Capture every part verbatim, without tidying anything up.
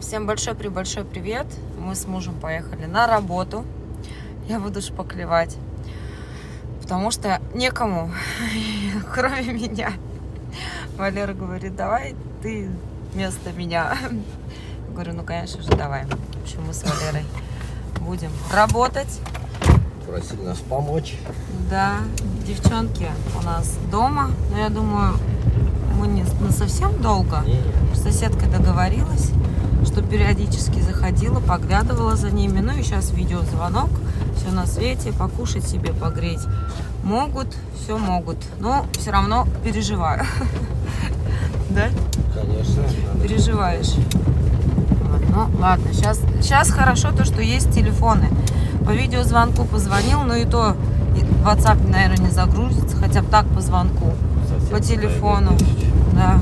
Всем большой-пребольшой привет. Мы с мужем поехали на работу. Я буду шпаклевать, потому что некому, кроме меня. Валера говорит, давай ты вместо меня. Я говорю, ну конечно же, давай. В общем, мы с Валерой будем работать. Просили нас помочь. Да, девчонки у нас дома. Но я думаю, мы не совсем долго. С соседкой договорилась, что периодически заходила, поглядывала за ними. Ну и сейчас видеозвонок, все на свете, покушать себе, погреть. Могут, все могут, но все равно переживаю. Да? Конечно. Переживаешь. Ну ладно, сейчас, сейчас хорошо то, что есть телефоны. По видеозвонку позвонил, но и то WhatsApp, наверное, не загрузится, хотя бы так по звонку, по телефону. Да,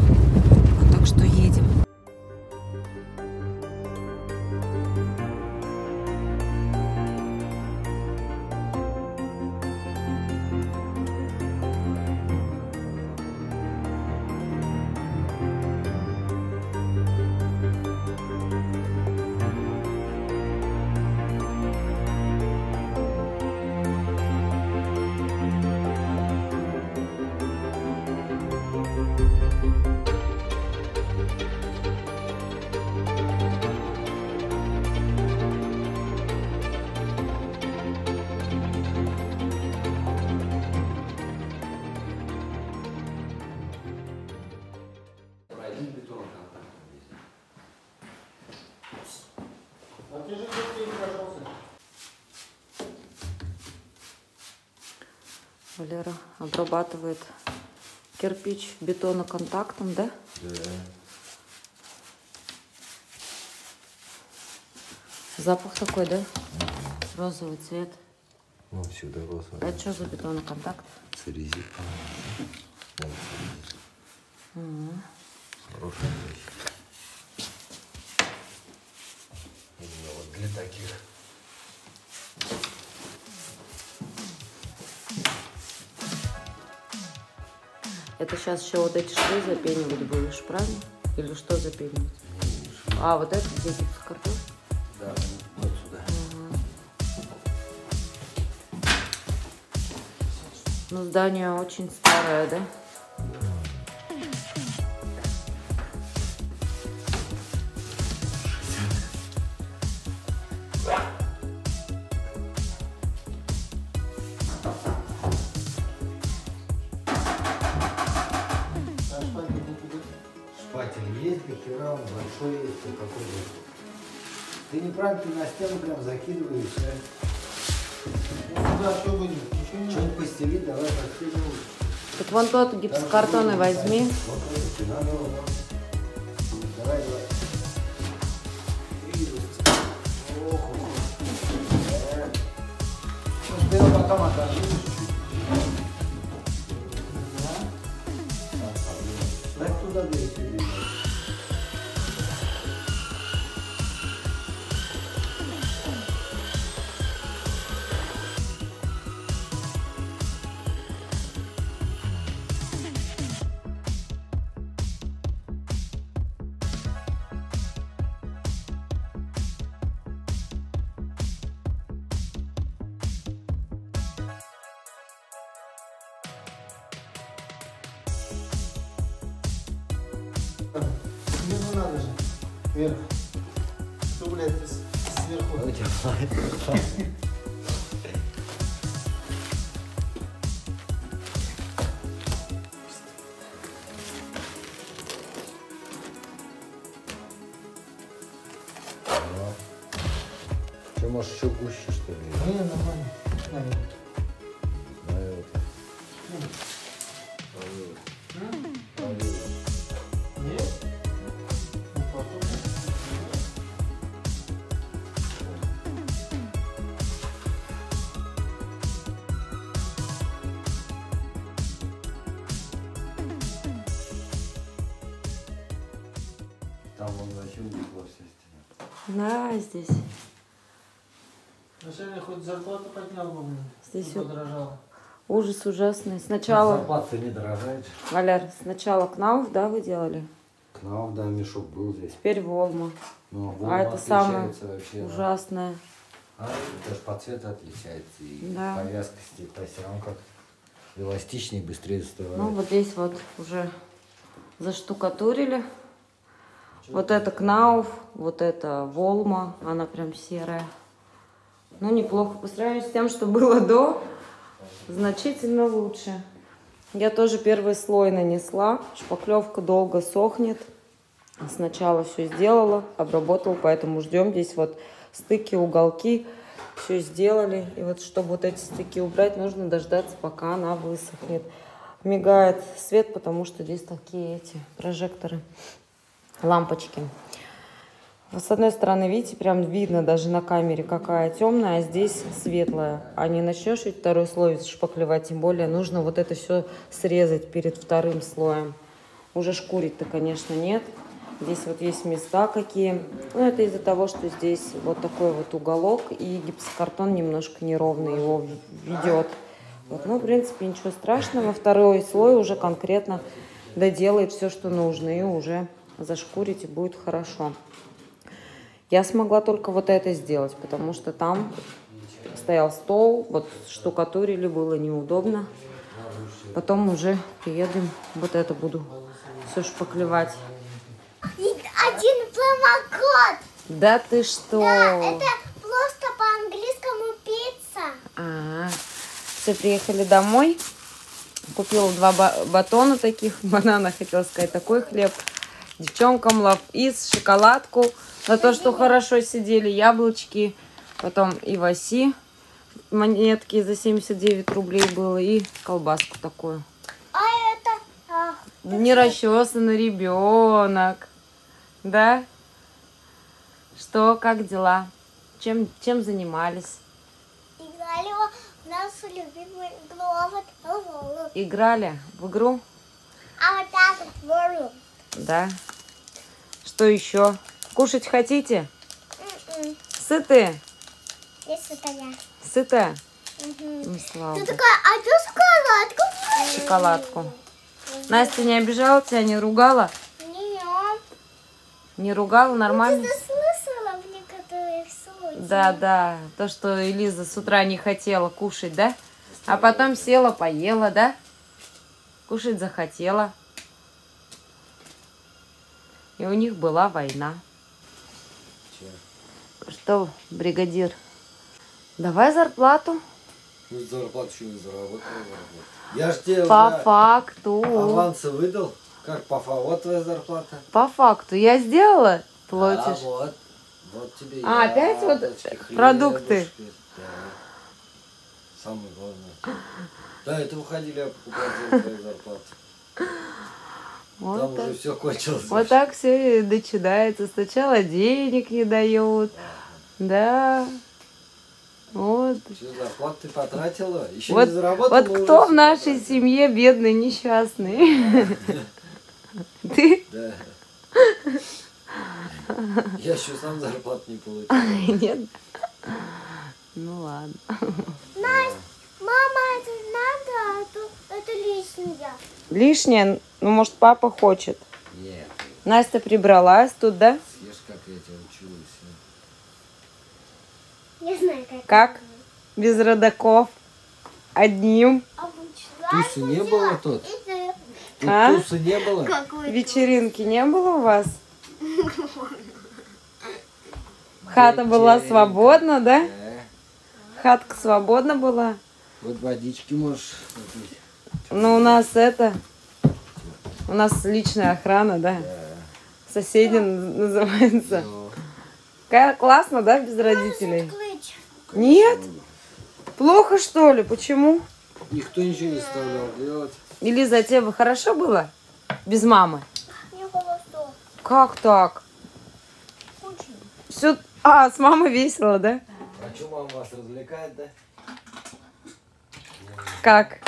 так что едем. Валера обрабатывает кирпич бетоноконтактом, да? Да. Запах такой, да? Угу. Розовый цвет. Ну, всегда розовый. Это что за бетоноконтакт? Церезит. Угу. Хорошая вещь. Именно вот для таких. Это сейчас еще вот эти швы запенивать будешь, правильно? Или что запенивать? А, вот это здесь картофель? Да, вот сюда. Угу. Ну, здание очень старое, да? Ты неправильно, ты на стену прям закидываешь, а? Ну, сюда все будет. Что-нибудь постелить, давай постелим. Так вон тот гипсокартон и возьми. Вот это, надо, надо. Давай, давай. Ох, ох. Сейчас потом отожжешь. Да? Так, туда дверь. Внизу надо же. Вверх. Что, блядь, сверху? У тебя плавает. Что, может, еще гуще, что ли? Не, нормально. Наверное. Наверное. Да, здесь. Вначале хоть зарплату поднял бы мне. Здесь у... ужас ужасный. Сначала. Зарплата не дорожает. Валер, сначала кнауф, да, вы делали? Кнав, да, мешок был здесь. Теперь волма. Ну, волма а это самое вообще, ужасное. Да. А, это же по цвету отличается. И да. Повязка степась, он как эластичнее, быстрее застывает. Ну, вот здесь вот уже заштукатурили. Чего вот это Кнауф, вот это волма, она прям серая. Ну, неплохо. По сравнению с тем, что было до, значительно лучше. Я тоже первый слой нанесла, шпаклевка долго сохнет. Сначала все сделала, обработала, поэтому ждем. Здесь вот стыки, уголки, все сделали. И вот чтобы вот эти стыки убрать, нужно дождаться, пока она высохнет. Мигает свет, потому что здесь такие эти прожекторы, лампочки. С одной стороны, видите, прям видно даже на камере, какая темная, а здесь светлая. А не начнешь ведь второй слой шпаклевать, тем более нужно вот это все срезать перед вторым слоем. Уже шкурить-то, конечно, нет. Здесь вот есть места какие. Ну, это из-за того, что здесь вот такой вот уголок, и гипсокартон немножко неровно его ведет. Вот. Ну, в принципе, ничего страшного. Второй слой уже конкретно доделает все, что нужно, и уже зашкурить, и будет хорошо. Я смогла только вот это сделать, потому что там стоял стол, вот штукатурили, было неудобно. Потом уже приедем, вот это буду все шпаклевать. Один промокод! Да ты что? Да, это просто по-английскому пицца. А-а-а. Все, приехали домой. Купила два батона таких, банана, хотела сказать, такой хлеб. Девчонкам лав-из, шоколадку. За то, что хорошо сидели, яблочки, потом и васи, монетки за семьдесят девять рублей было, и колбаску такую. А это... А, нерасчесанный ребенок. Да? Что, как дела? Чем, чем занимались? Играли в нашу любимую игру. Играли в игру? А вот так вот. Да. Что еще? Кушать хотите? Mm-mm. Сыты? Я сытая. Сытая? Mm-hmm. Ты такая, а ты шоколадку? Шоколадку. Mm-hmm. Настя не обижала тебя, не ругала? Нет. Не ругала, нормально? Ну, ты заслышала в некоторых случаях. Да, да. То, что Элиза с утра не хотела кушать, да? А потом села, поела, да? Кушать захотела. И у них была война. Что, бригадир, давай зарплату. Ну, зарплату еще не заработал. Я ж тебе по факту авансы выдал. Как по факту? Вот твоя зарплата. По факту. Я сделала? Платишь. А, вот. Вот тебе а я, опять яблочки, вот хлеб, продукты. Да. Самое главное. Да, это уходили, я покупал твою зарплату. Вот там так. Уже все кончилось. Вот так все и начинается. Сначала денег не дают. Да. Вот. Все, зарплату ты потратила. Еще вот, не заработала. Вот кто в нашей потратила. Семье бедный, несчастный? Ты? Да. Я еще сам зарплату не получила. Нет? Ну ладно. Настя, мама, это надо, а то это лишнее. Лишнее? Ну, может, папа хочет? Нет. Настя прибралась тут, да? Съешь, как я тебя учила. Не знаю, как. Как? Без родаков. Одним. Тусы не было тут? Тут а? Тусы не было? Какой вечеринки не было у вас? Хата была свободна, да? Хатка свободна была? Вот водички можешь попить. Ну, у нас это... У нас личная охрана, да? Да. Соседи да. Называется. Да. Классно, да, без родителей? Нет? Плохо, что ли? Почему? Никто ничего не заставлял делать. Элиза, тебе хорошо было? Без мамы? Не хорошо. Как так? Очень. Все... А, с мамой весело, да? А что мама вас развлекает, да? Как?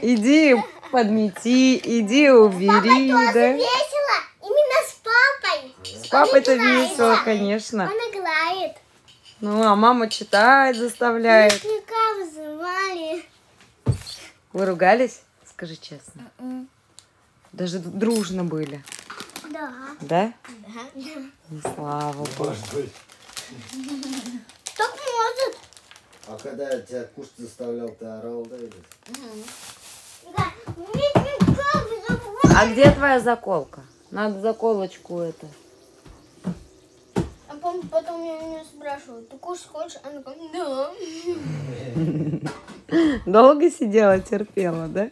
Иди... Подмети, иди убери, да? С папой тоже весело, именно с папой. С папой-то весело, конечно. Он играет. Ну, а мама читает, заставляет. Ученика вызывали. Вы ругались? Скажи честно. Mm-mm. Даже дружно были. Да. Да. Да? Да. Слава Богу. Так может. А когда я тебя кушать заставлял, ты орал, да? Да. А где твоя заколка? Надо заколочку это. А потом я меня спрашивают, ты кушать хочешь? Она говорит, да. Долго сидела, терпела, да?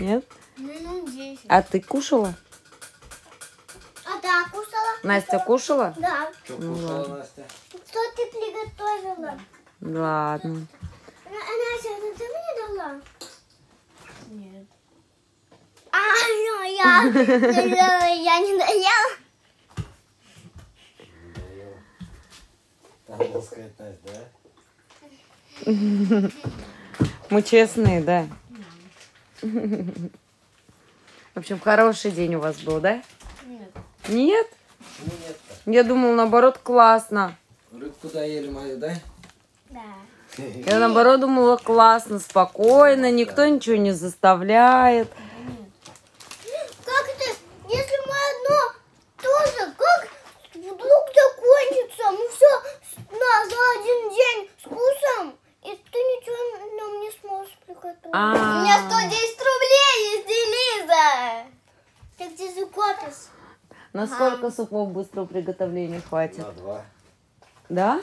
Нет? Минут десять. А ты кушала? А да, кушала. Настя кушала? Да. Что кушала, ну, Настя? Что ты приготовила? Ладно. Настя, это ты мне дала? Нет. А, ну я, я не доела. Надо было сказать, Настя, да? Мы честные, да? В общем, хороший день у вас был, да? Нет. Нет? Ну, нет-то. Я думала, наоборот, классно. Рыбку доели мою, да? Да. Я, наоборот, думала, классно, спокойно, никто ничего не заставляет. Как это, если мы одно тоже, как вдруг закончится, мы все на, за один день скушаем, и ты ничего нам не сможешь приготовить. А-а-а. У меня сто десять рублей есть, Делиза. Ты где закопишь? На сколько супов быстрого приготовления хватит? На два. Да?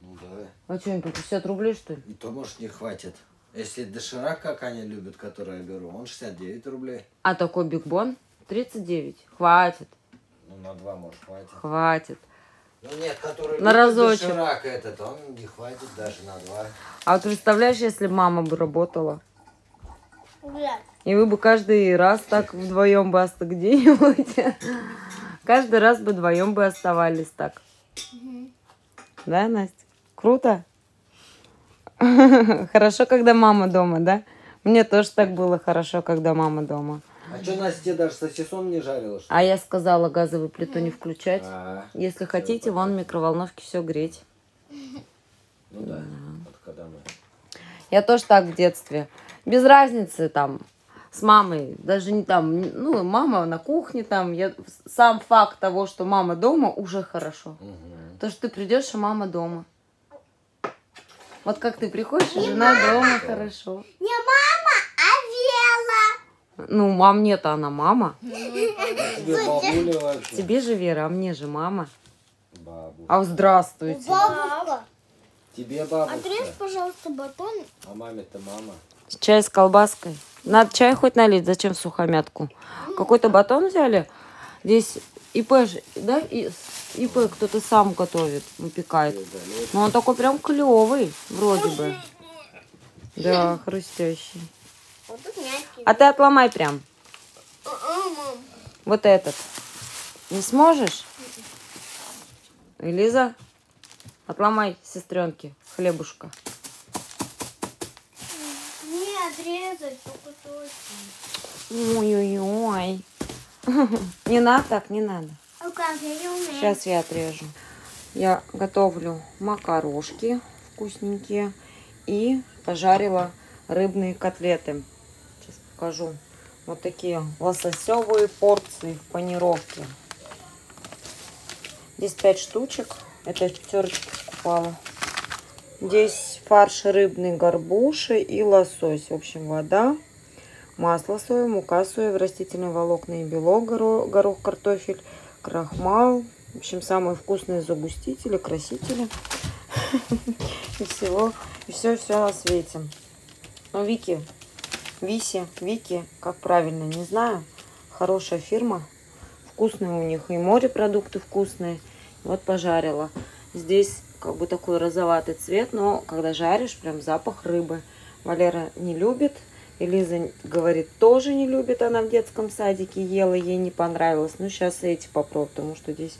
Ну да. А что, им по пятьдесят рублей, что ли? И то, может, не хватит. Если доширак, как они любят, который я беру, он шестьдесят девять рублей. А такой бигбон? тридцать девять. Хватит. Ну, на два, может, хватит. Хватит. Ну, нет, который на разочек. Доширак этот, он не хватит даже на два. А вот представляешь, если мама бы работала? Да. И вы бы каждый раз так вдвоем бы остались где-нибудь. Каждый раз бы вдвоем бы оставались так. Да, Настя? Круто? Хорошо, когда мама дома, да? Мне тоже так было хорошо, когда мама дома. А что, Настя, тебе даже сосисон не жарила? Что? А я сказала, газовую плиту не включать. А-а-а. Если хотите, вон в микроволновке все греть. Ну да, вот когда мы... Я тоже так в детстве. Без разницы там с мамой, даже не там, ну, мама на кухне там. Я, сам факт того, что мама дома, уже хорошо. Угу. То, что ты придешь, и мама дома. Вот как ты приходишь, и жена мама. Дома, хорошо. Не мама, а Вера. Ну, мам нет, она мама. Тебе же Вера, а мне же мама. Бабушка. А здравствуйте. Бабушка. Тебе бабушка. Отрежь, пожалуйста, батон. А маме-то мама. Чай с колбаской. Надо чай хоть налить, зачем сухомятку? Какой-то батон взяли. Здесь ИП, да, ИП кто-то сам готовит, выпекает. Но он такой прям клевый, вроде бы. Да, хрустящий. А ты отломай прям. Вот этот. Не сможешь? Элиза, отломай сестренке хлебушка. Отрезать, только точно. Ой-ой-ой. Не надо так, не надо. Сейчас я отрежу. Я готовлю макарошки вкусненькие. И пожарила рыбные котлеты. Сейчас покажу. Вот такие лососевые порции в панировке. Здесь пять штучек. Это пятерочку покупала. Здесь фарш рыбный, горбуши и лосось. В общем, вода, масло соевое, мука соевая, растительные волокна и белок, горох, картофель, крахмал. В общем, самые вкусные загустители, красители. И всего, и все-все на свете. Ну, Вики, Виси, Вики, как правильно, не знаю. Хорошая фирма. Вкусные у них и морепродукты вкусные. Вот пожарила. Здесь... как бы такой розоватый цвет, но когда жаришь, прям запах рыбы. Валера не любит, Элиза говорит, тоже не любит, она в детском садике ела, ей не понравилось. Ну, сейчас эти попробую, потому что здесь,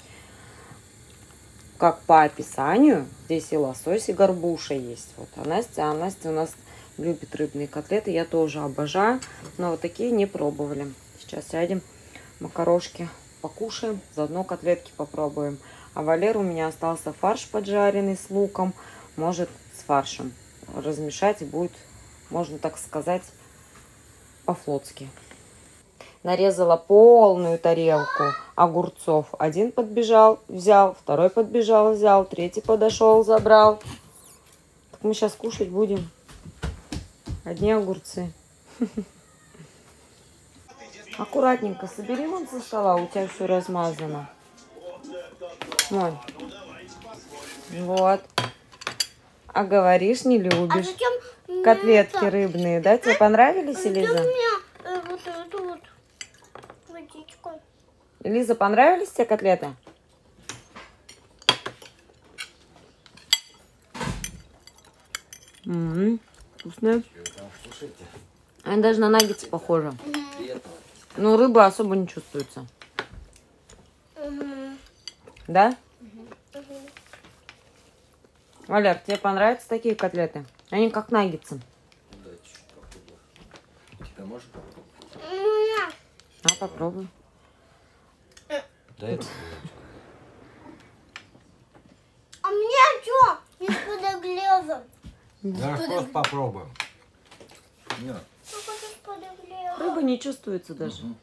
как по описанию, здесь и лосось, и горбуша есть. Вот. А Настя, а Настя у нас любит рыбные котлеты, я тоже обожаю, но вот такие не пробовали. Сейчас сядем, макарошки покушаем, заодно котлетки попробуем. А Валер, у меня остался фарш поджаренный с луком. Может, с фаршем размешать и будет, можно так сказать, по-флотски. нарезала полную тарелку огурцов. Один подбежал, взял, второй подбежал, взял, третий подошел, забрал. Так мы сейчас кушать будем одни огурцы. Аккуратненько собери вон со стола, у тебя все размазано. Вон. Вот. А говоришь, не любишь. А котлетки это... рыбные, да? Тебе понравились, Элиза? Меня... Вот, вот, вот. Элиза, понравились тебе котлеты? М-м-м. Вкусные. Они даже на наггетсы похожи. Угу. Но рыба особо не чувствуется. Угу. Да? Валер, тебе понравятся такие котлеты? Они как наггетсы. Да, чуть-чуть попробую. Тебя можно попробовать? А, попробуй. Да, это... А мне что? Не с подогревом. Да, просто попробуем. Нет. Рыба не чувствуется даже. Угу.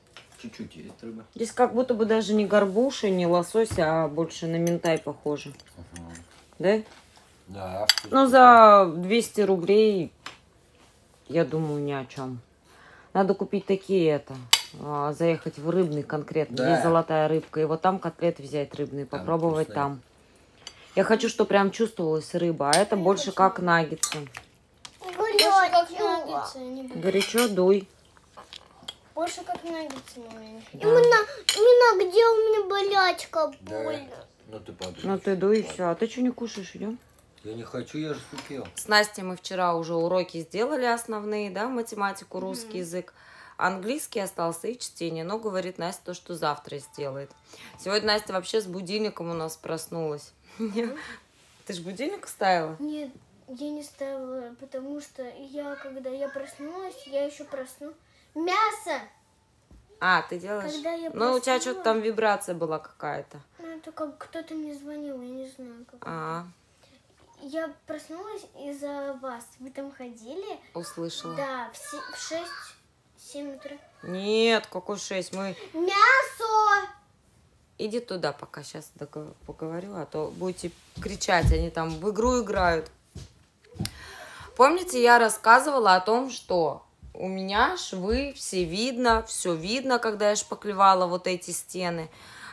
Чуть-чуть есть рыба. Здесь как будто бы даже не горбуши, не лосось, а больше на минтай похоже. Угу. Да? Да. Ну, за двести рублей, я думаю, ни о чем. Надо купить такие, это, а, заехать в рыбный конкретно, да. Здесь золотая рыбка. И вот там котлеты взять рыбные, там попробовать вкусные. Там. Я хочу, чтобы прям чувствовалась рыба, а это я больше хочу. Как наггетсы. Больше как наггетсы. Горячо дуй. Больше как наггетсы. Да. Именно, именно где у меня болячка, да. Больно. Ну ты, ну, ты дуй и все. А ты что не кушаешь, идем? Я не хочу, я же супел. С Настей мы вчера уже уроки сделали основные, да, математику, русский mm-hmm. язык. Английский остался и чтение, но говорит Настя то, что завтра сделает. Сегодня Настя вообще с будильником у нас проснулась. Mm-hmm. Ты же будильник ставила? Нет, я не ставила, потому что я, когда я проснулась, я еще проснулась. Мясо! А, ты делаешь? Когда я проснулась... Ну, у тебя что-то там вибрация была какая-то. Ну, это как кто-то мне звонил, я не знаю, как. А-а-а. Я проснулась из-за вас. Вы там ходили? Услышала. Да, в шесть-семь утра. Нет, какой шесть? Мы... Мясо! Иди туда пока, сейчас поговорю, а то будете кричать, они там в игру играют. Помните, я рассказывала о том, что у меня швы, все видно, все видно, когда я шпаклевала вот эти стены.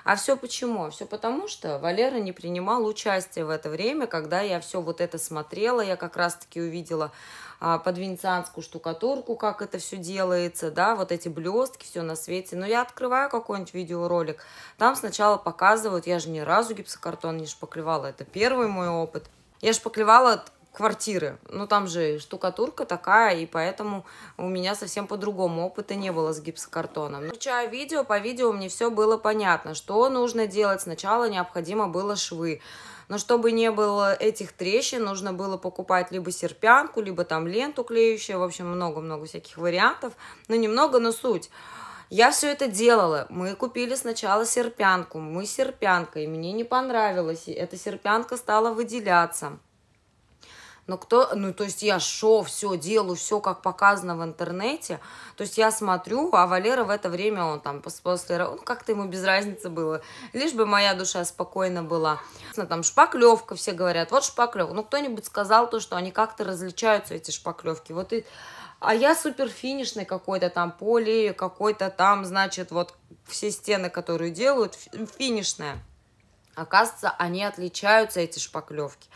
А все почему? Все потому, что Валера не принимал участия в это время, когда я все вот это смотрела, я как раз-таки увидела а, под венецианскую штукатурку, как это все делается, да, вот эти блестки, все на свете. Но я открываю какой-нибудь видеоролик, там сначала показывают, я же ни разу гипсокартон не шпаклевала, это первый мой опыт. Я шпаклевала квартиры, ну там же штукатурка такая, и поэтому у меня совсем по-другому опыта не было с гипсокартоном. Включаю видео, по видео мне все было понятно, что нужно делать. Сначала необходимо было швы, но чтобы не было этих трещин, нужно было покупать либо серпянку, либо там ленту клеющую, в общем, много-много всяких вариантов, но немного, но суть. Я все это делала. Мы купили сначала серпянку, мы серпянкой, мне не понравилось, эта серпянка стала выделяться. Но кто, ну, то есть я шо, все делаю, все как показано в интернете. То есть я смотрю, а Валера в это время, он там после, ну, как-то ему без разницы было. Лишь бы моя душа спокойна была. Там шпаклевка, все говорят, вот шпаклевка. Ну, кто-нибудь сказал то, что они как-то различаются, эти шпаклевки. Вот и... А я суперфинишный какой-то там поле, какой-то там, значит, вот все стены, которые делают, финишная. Оказывается, они отличаются, эти шпаклевки.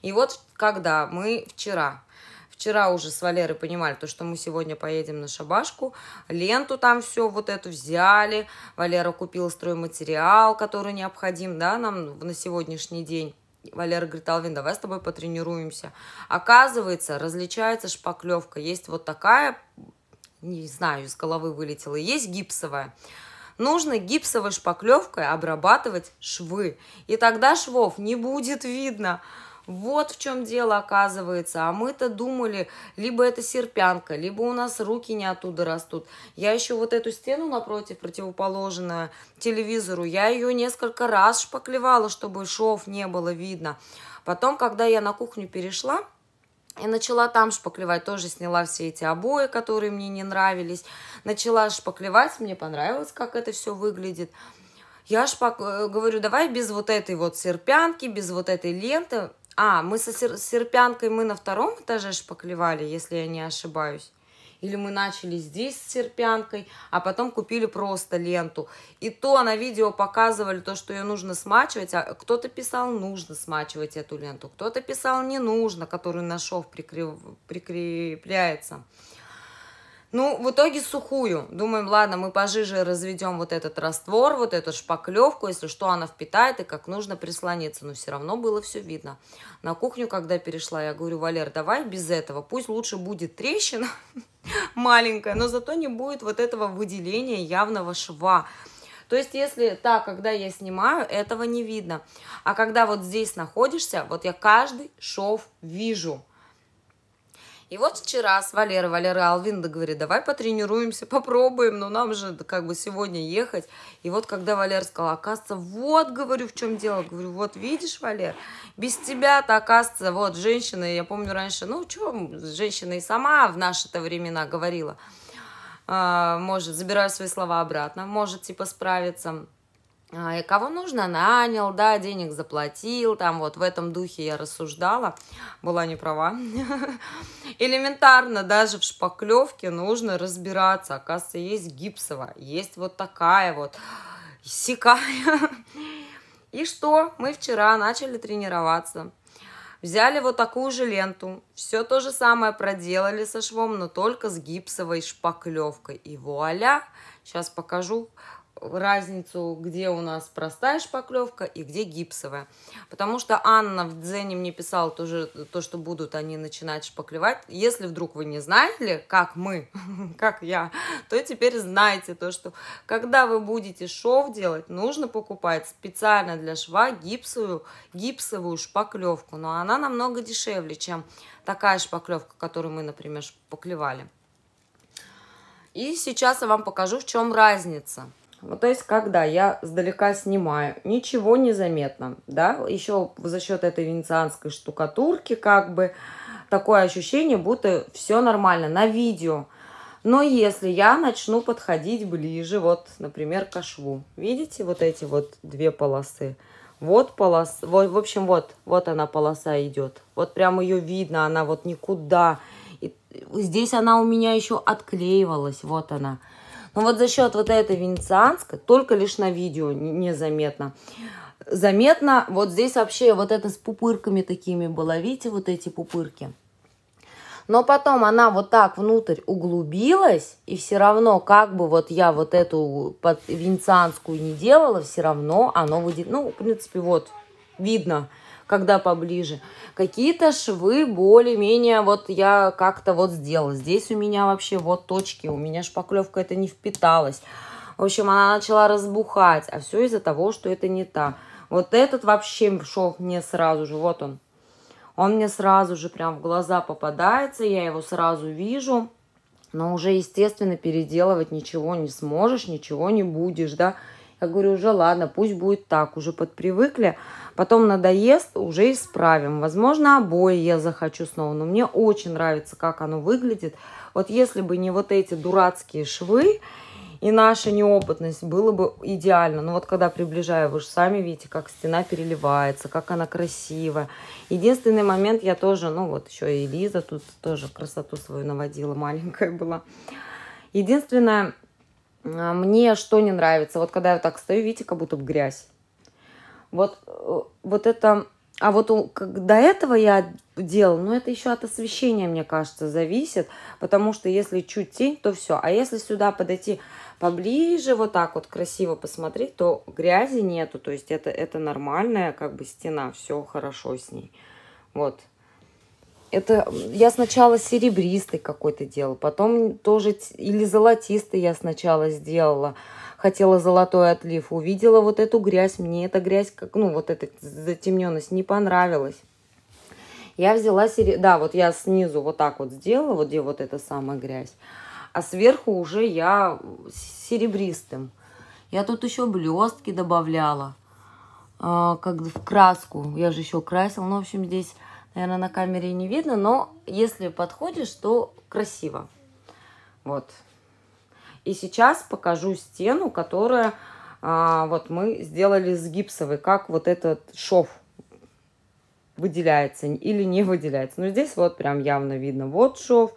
И вот когда мы вчера, вчера уже с Валерой понимали, то, что мы сегодня поедем на шабашку, ленту там все вот эту взяли, Валера купил стройматериал, который необходим, да, нам на сегодняшний день. Валера говорит, Алвин, давай с тобой потренируемся. Оказывается, различается шпаклевка, есть вот такая, не знаю, из головы вылетела, есть гипсовая. Нужно гипсовой шпаклевкой обрабатывать швы, и тогда швов не будет видно. Вот в чем дело, оказывается. А мы-то думали, либо это серпянка, либо у нас руки не оттуда растут. Я еще вот эту стену напротив, противоположную телевизору, я ее несколько раз шпаклевала, чтобы шов не было видно. Потом, когда я на кухню перешла, И начала там шпаклевать, тоже сняла все эти обои, которые мне не нравились. Начала шпаклевать, мне понравилось, как это все выглядит. Я шпак... говорю, давай без вот этой вот серпянки, без вот этой ленты. А, мы со сер... серпянкой мы на втором этаже шпаклевали, если я не ошибаюсь. Или мы начали здесь с серпянкой, а потом купили просто ленту. И то на видео показывали то, что ее нужно смачивать. А кто-то писал, нужно смачивать эту ленту. Кто-то писал, не нужно, который на шов прикреп... прикрепляется. Ну, в итоге сухую. Думаем, ладно, мы пожиже разведем вот этот раствор, вот эту шпаклевку, если что, она впитает и как нужно прислониться. Но все равно было все видно. На кухню, когда перешла, я говорю, Валер, давай без этого. Пусть лучше будет трещина маленькая, но зато не будет вот этого выделения явного шва. То есть, если так, когда я снимаю, этого не видно. А когда вот здесь находишься, вот я каждый шов вижу. И вот вчера с Валерой, Валера Алвинда говорит, давай потренируемся, попробуем, но нам же как бы сегодня ехать. И вот когда Валер сказал, оказывается, вот, говорю, в чем дело, говорю, вот видишь, Валер, без тебя-то, оказывается, вот женщина, я помню раньше, ну что, женщина и сама в наши-то времена говорила, может, забираю свои слова обратно, может, типа, справиться. И кого нужно, нанял, да, денег заплатил, там вот в этом духе я рассуждала, была не права. Элементарно даже в шпаклевке нужно разбираться, оказывается, есть гипсовая, есть вот такая вот, сякая. И что, мы вчера начали тренироваться, взяли вот такую же ленту, все то же самое проделали со швом, но только с гипсовой шпаклевкой, и вуаля, сейчас покажу разницу, где у нас простая шпаклевка и где гипсовая. Потому что Анна в Дзене мне писала тоже то, что будут они начинать шпаклевать. Если вдруг вы не знали, как мы, как я, то теперь знайте то, что когда вы будете шов делать, нужно покупать специально для шва гипсовую, гипсовую шпаклевку. Но она намного дешевле, чем такая шпаклевка, которую мы, например, шпаклевали. И сейчас я вам покажу, в чем разница. Вот, то есть, когда я сдалека снимаю, ничего не заметно, да, еще за счет этой венецианской штукатурки, как бы, такое ощущение, будто все нормально на видео. Но если я начну подходить ближе, вот, например, к шву, видите, вот эти вот две полосы, вот полоса, вот, в общем, вот, вот она полоса идет, вот прям ее видно, она вот никуда, и здесь она у меня еще отклеивалась, вот она. Но вот за счет вот этой венецианской, только лишь на видео незаметно. Заметно, вот здесь вообще вот это с пупырками такими было, видите, вот эти пупырки. Но потом она вот так внутрь углубилась, и все равно, как бы вот я вот эту под венецианскую не делала, все равно оно выйдет, ну, в принципе, вот, видно, когда поближе. Какие-то швы более-менее вот я как-то вот сделала. Здесь у меня вообще вот точки, у меня шпаклевка это не впиталась. В общем, она начала разбухать, а все из-за того, что это не та. Вот этот вообще шов мне сразу же, вот он. Он мне сразу же прям в глаза попадается, я его сразу вижу. Но уже, естественно, переделывать ничего не сможешь, ничего не будешь, да. Я говорю, уже ладно, пусть будет так, уже подпривыкли. Потом надоест, уже исправим. Возможно, обои я захочу снова, но мне очень нравится, как оно выглядит. Вот если бы не вот эти дурацкие швы и наша неопытность, было бы идеально. Но вот когда приближаю, вы же сами видите, как стена переливается, как она красивая. Единственный момент, я тоже, ну вот еще и Лиза тут тоже красоту свою наводила, маленькая была. Единственное... Мне что не нравится, вот когда я вот так стою, видите, как будто грязь. Вот, вот это, а вот у, как, до этого я делала, но это еще от освещения, мне кажется, зависит, потому что если чуть тень, то все. А если сюда подойти поближе, вот так вот красиво посмотреть, то грязи нету, то есть это, это нормальная как бы стена, все хорошо с ней, вот. Это я сначала серебристый какой-то делала, потом тоже или золотистый я сначала сделала. Хотела золотой отлив, увидела вот эту грязь, мне эта грязь, как, ну вот эта затемненность не понравилась. Я взяла, сереб... да, вот я снизу вот так вот сделала, вот где вот эта самая грязь, а сверху уже я серебристым. Я тут еще блестки добавляла, как в краску, я же еще красила, ну в общем здесь... Наверное, на камере не видно, но если подходишь, то красиво. Вот. И сейчас покажу стену, которая а, вот мы сделали с гипсовой, как вот этот шов выделяется или не выделяется. Но здесь вот прям явно видно вот шов,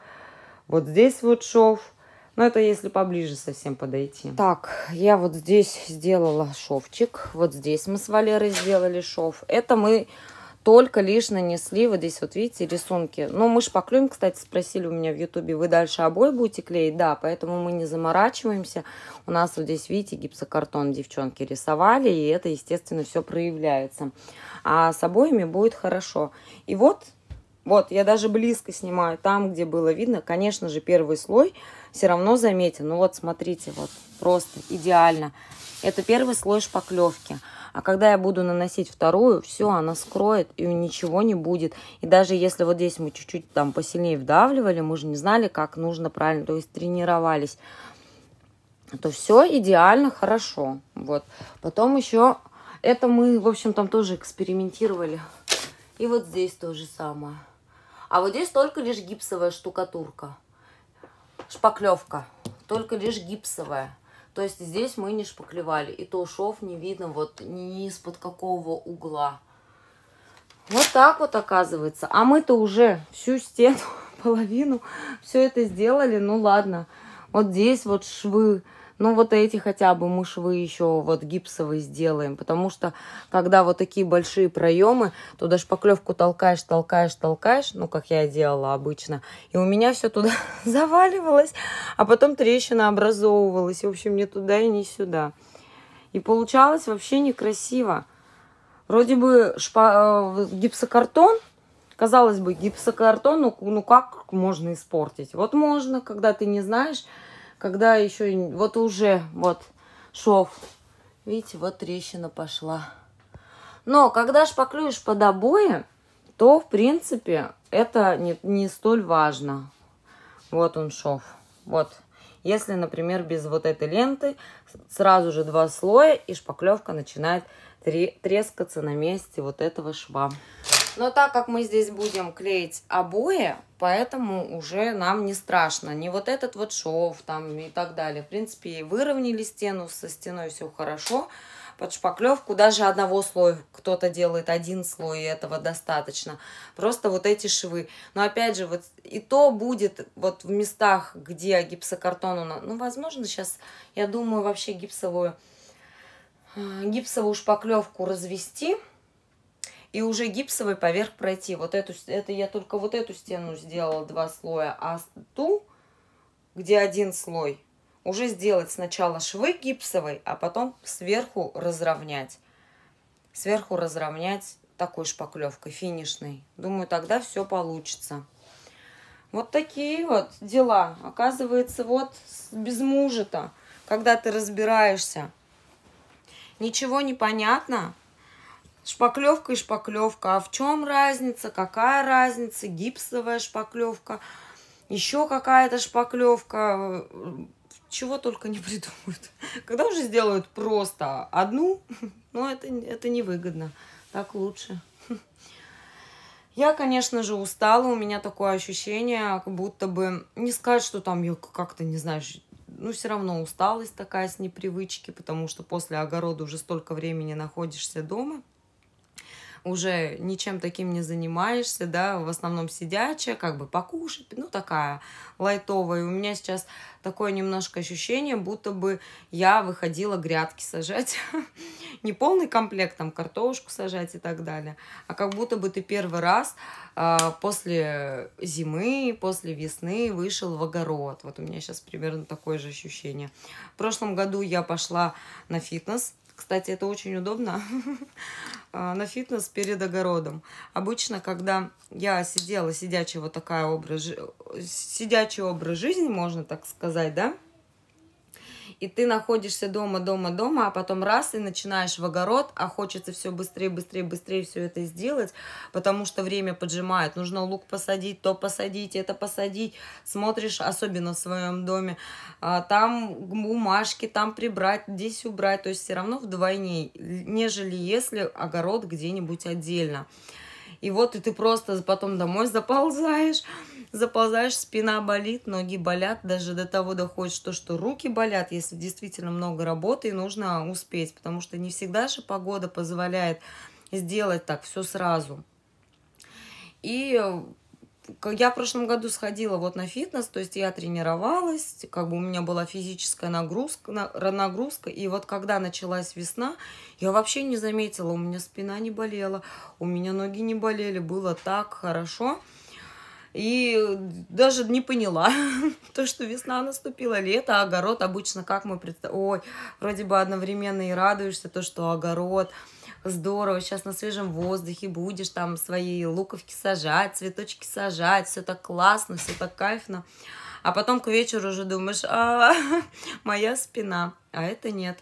вот здесь вот шов. Но это если поближе совсем подойти. Так, я вот здесь сделала шовчик. Вот здесь мы с Валерой сделали шов. Это мы только лишь нанесли. Вот здесь вот, видите, рисунки. Ну, мы шпаклюем, кстати, спросили у меня в ютубе, вы дальше обои будете клеить? Да, поэтому мы не заморачиваемся. У нас вот здесь, видите, гипсокартон девчонки рисовали. И это, естественно, все проявляется. А с обоями будет хорошо. И вот... Вот, я даже близко снимаю, там, где было видно. Конечно же, первый слой все равно заметен. Ну вот, смотрите, вот, просто идеально. Это первый слой шпаклевки. А когда я буду наносить вторую, все, она скроет, и ничего не будет. И даже если вот здесь мы чуть-чуть там посильнее вдавливали, мы же не знали, как нужно правильно, то есть тренировались, то все идеально хорошо. Вот, потом еще, это мы, в общем, там тоже экспериментировали. И вот здесь то же самое. А вот здесь только лишь гипсовая штукатурка. Шпаклевка. Только лишь гипсовая. То есть здесь мы не шпаклевали. И то шов не видно вот ни из-под какого угла. Вот так вот оказывается. А мы-то уже всю стену, половину, все это сделали. Ну ладно. Вот здесь вот швы. Ну вот эти хотя бы мы швы еще вот гипсовые сделаем, потому что когда вот такие большие проемы, туда шпаклевку толкаешь, толкаешь, толкаешь, ну как я делала обычно, и у меня все туда заваливалось, а потом трещина образовывалась, в общем, не туда и не сюда. И получалось вообще некрасиво. Вроде бы шпа... гипсокартон, казалось бы, гипсокартон, ну, ну как можно испортить? Вот можно, когда ты не знаешь... Когда еще, вот уже, вот, шов, видите, вот трещина пошла. Но когда шпаклюешь под обои, то, в принципе, это не, не столь важно. Вот он шов. Вот, если, например, без вот этой ленты, сразу же два слоя, и шпаклевка начинает трескаться на месте вот этого шва. Но так как мы здесь будем клеить обои, поэтому уже нам не страшно. Не вот этот вот шов там и так далее. В принципе, выровняли стену, со стеной все хорошо. Под шпаклевку даже одного слоя, кто-то делает один слой, и этого достаточно. Просто вот эти швы. Но опять же, вот и то будет вот в местах, где гипсокартон... Ну, возможно, сейчас, я думаю, вообще гипсовую, гипсовую шпаклевку развести... И уже гипсовый поверх пройти. Вот эту, это я только вот эту стену сделала два слоя, а ту, где один слой, уже сделать сначала швы гипсовой, а потом сверху разровнять. Сверху разровнять такой шпаклевкой финишной. Думаю, тогда все получится. Вот такие вот дела. Оказывается, вот без мужа-то, когда ты разбираешься, ничего не понятно. Шпаклевка и шпаклевка. А в чем разница? Какая разница? Гипсовая шпаклевка, еще какая-то шпаклевка. Чего только не придумают. Когда уже сделают просто одну, но это, это невыгодно. Так лучше. Я, конечно же, устала. У меня такое ощущение, как будто бы... Не сказать, что там я как-то, не знаю... Ну, все равно усталость такая с непривычки, потому что после огорода уже столько времени находишься дома. Уже ничем таким не занимаешься, да, в основном сидячая, как бы покушать, ну, такая лайтовая. И у меня сейчас такое немножко ощущение, будто бы я выходила грядки сажать, не полный комплект, там, картошку сажать и так далее, а как будто бы ты первый раз э, после зимы, после весны вышел в огород. Вот у меня сейчас примерно такое же ощущение. В прошлом году я пошла на фитнес. Кстати, это очень удобно на фитнес перед огородом. Обычно, когда я сидела, сидячий вот такая образ, сидячий образ жизни, можно так сказать, да? И ты находишься дома, дома, дома, а потом раз и начинаешь в огород, а хочется все быстрее, быстрее, быстрее все это сделать, потому что время поджимает. Нужно лук посадить, то посадить, это посадить. Смотришь, особенно в своем доме, там бумажки, там прибрать, здесь убрать. То есть все равно вдвойне, нежели если огород где-нибудь отдельно. И вот и ты просто потом домой заползаешь, заползаешь, спина болит, ноги болят, даже до того доходит, что, что руки болят, если действительно много работы, и нужно успеть, потому что не всегда же погода позволяет сделать так все сразу. И я в прошлом году сходила вот на фитнес, то есть я тренировалась, как бы у меня была физическая нагрузка, нагрузка, и вот когда началась весна, я вообще не заметила, у меня спина не болела, у меня ноги не болели, было так хорошо, и даже не поняла, то, что весна наступила, лето, огород, обычно как мы представляем, ой, вроде бы одновременно и радуешься, то, что огород... Здорово, сейчас на свежем воздухе будешь там свои луковки сажать, цветочки сажать, все так классно, все так кайфно. А потом к вечеру уже думаешь, а, моя спина, а это нет.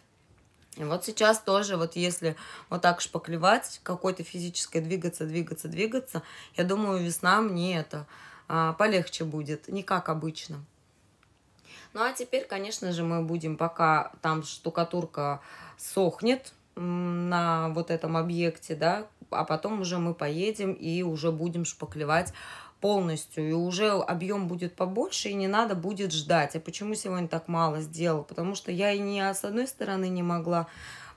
И вот сейчас тоже, вот если вот так шпаклевать, какой-то физической двигаться, двигаться, двигаться, я думаю, весна мне это а, полегче будет, не как обычно. Ну а теперь, конечно же, мы будем, пока там штукатурка сохнет, на вот этом объекте, да, а потом уже мы поедем и уже будем шпаклевать полностью, и уже объем будет побольше, и не надо будет ждать. А почему сегодня так мало сделала? Потому что я и не с одной стороны не могла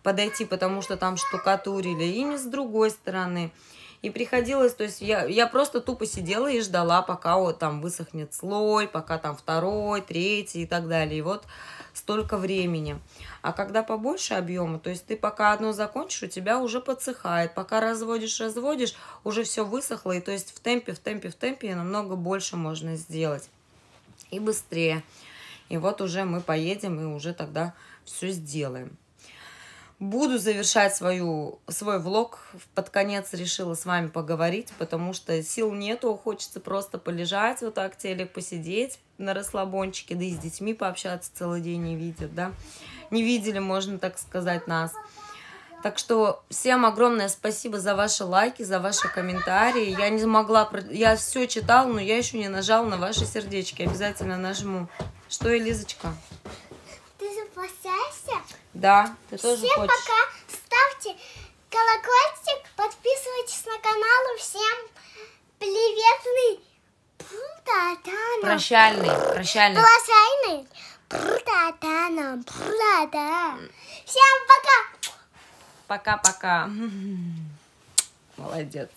подойти, потому что там штукатурили, и не с другой стороны. И приходилось, то есть я, я просто тупо сидела и ждала, пока вот там высохнет слой, пока там второй, третий и так далее. И вот столько времени. А когда побольше объема, то есть ты пока одно закончишь, у тебя уже подсыхает. Пока разводишь, разводишь, уже все высохло. И то есть в темпе, в темпе, в темпе намного больше можно сделать. И быстрее. И вот уже мы поедем и уже тогда все сделаем. Буду завершать свою, свой влог. Под конец решила с вами поговорить, потому что сил нету, хочется просто полежать вот так, телек посидеть на расслабончике, да и с детьми пообщаться, целый день не видят, да. Не видели, можно так сказать, нас. Так что всем огромное спасибо за ваши лайки, за ваши комментарии. Я не могла, я все читала, но я еще не нажала на ваши сердечки. Обязательно нажму. Что, Элизочка? Ты запасаешься? Да, ты тоже хочешь. Всем пока, ставьте колокольчик, подписывайтесь на канал, всем приветный, прощальный, прощальный, прощальный, всем пока, пока-пока, молодец.